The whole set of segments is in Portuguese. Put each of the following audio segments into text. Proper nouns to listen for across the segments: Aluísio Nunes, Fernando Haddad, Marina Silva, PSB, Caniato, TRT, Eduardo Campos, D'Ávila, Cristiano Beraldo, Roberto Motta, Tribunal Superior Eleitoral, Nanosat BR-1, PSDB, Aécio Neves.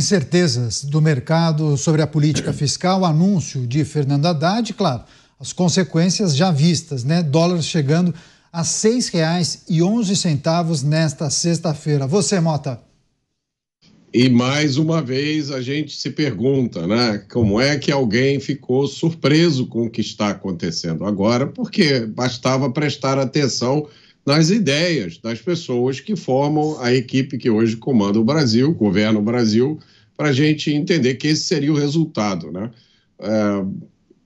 incertezas do mercado sobre a política fiscal, anúncio de Fernando Haddad, claro, as consequências já vistas, né? Dólar chegando a R$ 6,11 nesta sexta-feira. Você, Mota. E mais uma vez a gente se pergunta, né? Como é que alguém ficou surpreso com o que está acontecendo agora? Porque bastava prestar atenção nas ideias das pessoas que formam a equipe que hoje comanda o Brasil, governa o Brasil, para a gente entender que esse seria o resultado, né?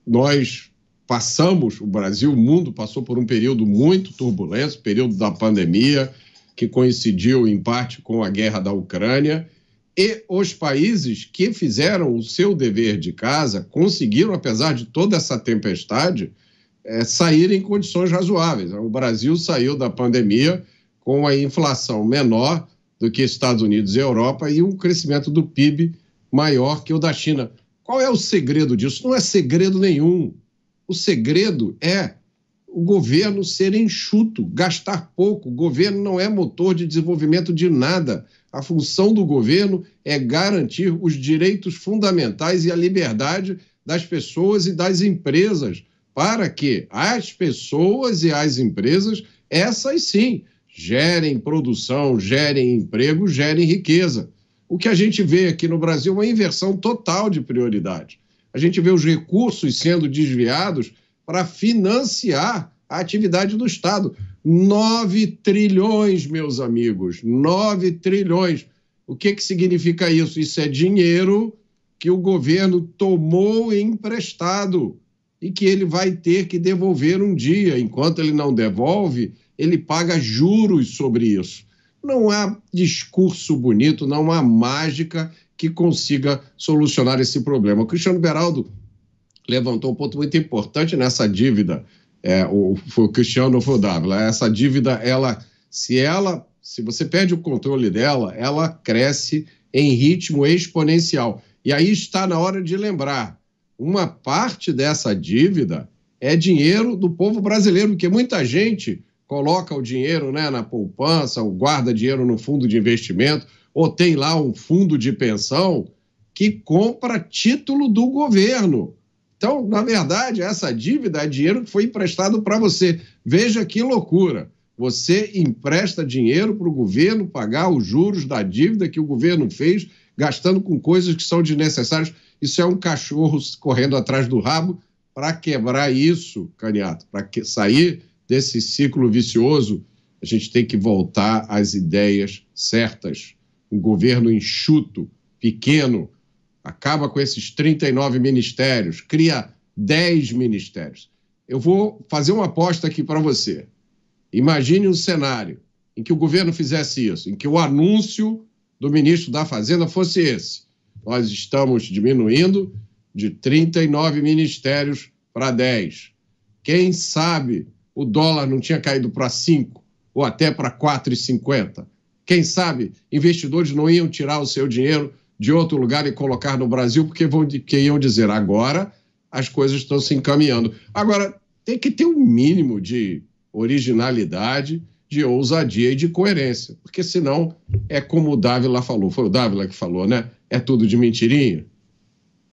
Nós passamos, o Brasil, o mundo passou por um período muito turbulento, período da pandemia, que coincidiu em parte com a guerra da Ucrânia, e os países que fizeram o seu dever de casa conseguiram, apesar de toda essa tempestade, sair em condições razoáveis. O Brasil saiu da pandemia com a inflação menor do que Estados Unidos e Europa e um crescimento do PIB maior que o da China. Qual é o segredo disso? Não é segredo nenhum. O segredo é o governo ser enxuto, gastar pouco. O governo não é motor de desenvolvimento de nada. A função do governo é garantir os direitos fundamentais e a liberdade das pessoas e das empresas, para que as pessoas e as empresas, essas sim, gerem produção, gerem emprego, gerem riqueza. O que a gente vê aqui no Brasil é uma inversão total de prioridade. A gente vê os recursos sendo desviados para financiar a atividade do Estado. 9 trilhões, meus amigos, 9 trilhões. O que significa isso? Isso é dinheiro que o governo tomou emprestado e que ele vai ter que devolver um dia. Enquanto ele não devolve, ele paga juros sobre isso. Não há discurso bonito, não há mágica que consiga solucionar esse problema. O Cristiano Beraldo levantou um ponto muito importante nessa dívida. Foi o Cristiano ou foi o D'Ávila. Essa dívida, se você perde o controle dela, ela cresce em ritmo exponencial. E aí está na hora de lembrar, uma parte dessa dívida é dinheiro do povo brasileiro, porque muita gente coloca o dinheiro, né, na poupança, ou guarda dinheiro no fundo de investimento, ou tem lá um fundo de pensão que compra título do governo. Então, na verdade, essa dívida é dinheiro que foi emprestado para você. Veja que loucura. Você empresta dinheiro para o governo pagar os juros da dívida que o governo fez, gastando com coisas que são desnecessárias. Isso é um cachorro correndo atrás do rabo. Para quebrar isso, Caniato, para sair desse ciclo vicioso, a gente tem que voltar às ideias certas. Um governo enxuto, pequeno, acaba com esses 39 ministérios, cria 10 ministérios. Eu vou fazer uma aposta aqui para você. Imagine um cenário em que o governo fizesse isso, em que o anúncio do ministro da Fazenda fosse esse. Nós estamos diminuindo de 39 ministérios para 10. Quem sabe o dólar não tinha caído para 5 ou até para 4,50. Quem sabe investidores não iam tirar o seu dinheiro de outro lugar e colocar no Brasil, porque iam dizer agora as coisas estão se encaminhando. Agora, tem que ter um mínimo de originalidade, de ousadia e de coerência, porque senão é como o D'Ávila falou. Foi o D'Ávila que falou, né? É tudo de mentirinha.